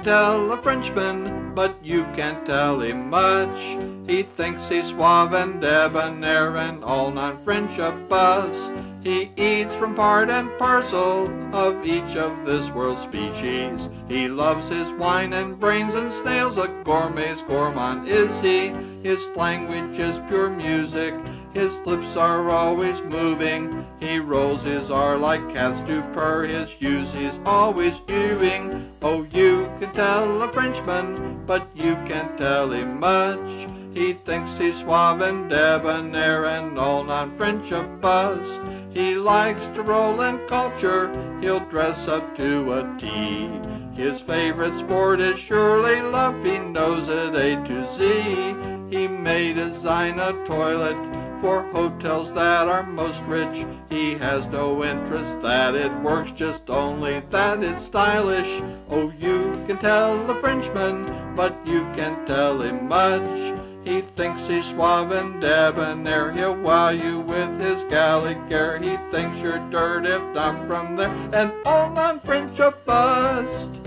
could tell a Frenchman, but you can't tell him much. He thinks he's suave and debonair and all non-French a fuss. He eats from part and parcel of each of this world's species. He loves his wine and brains and snails, a gourmet's gourmand is he. His language is pure music, his lips are always moving. He rolls his R like cats do purr, his U's he's always ewing. Oh, you can tell a Frenchman, but you can't tell him much. He thinks he's suave and debonair and all non-French a fuss. He likes to roll in culture, he'll dress up to a T. His favorite sport is surely love, he knows it A to Z. He may design a toilet for hotels that are most rich. He has no interest that it works, just only that it's stylish. Oh, you can tell a Frenchman, but you can't tell him much. He thinks he's suave and debonair, he'll wow you with his galley care. He thinks you're dirt if not from there, and all non-French a bust.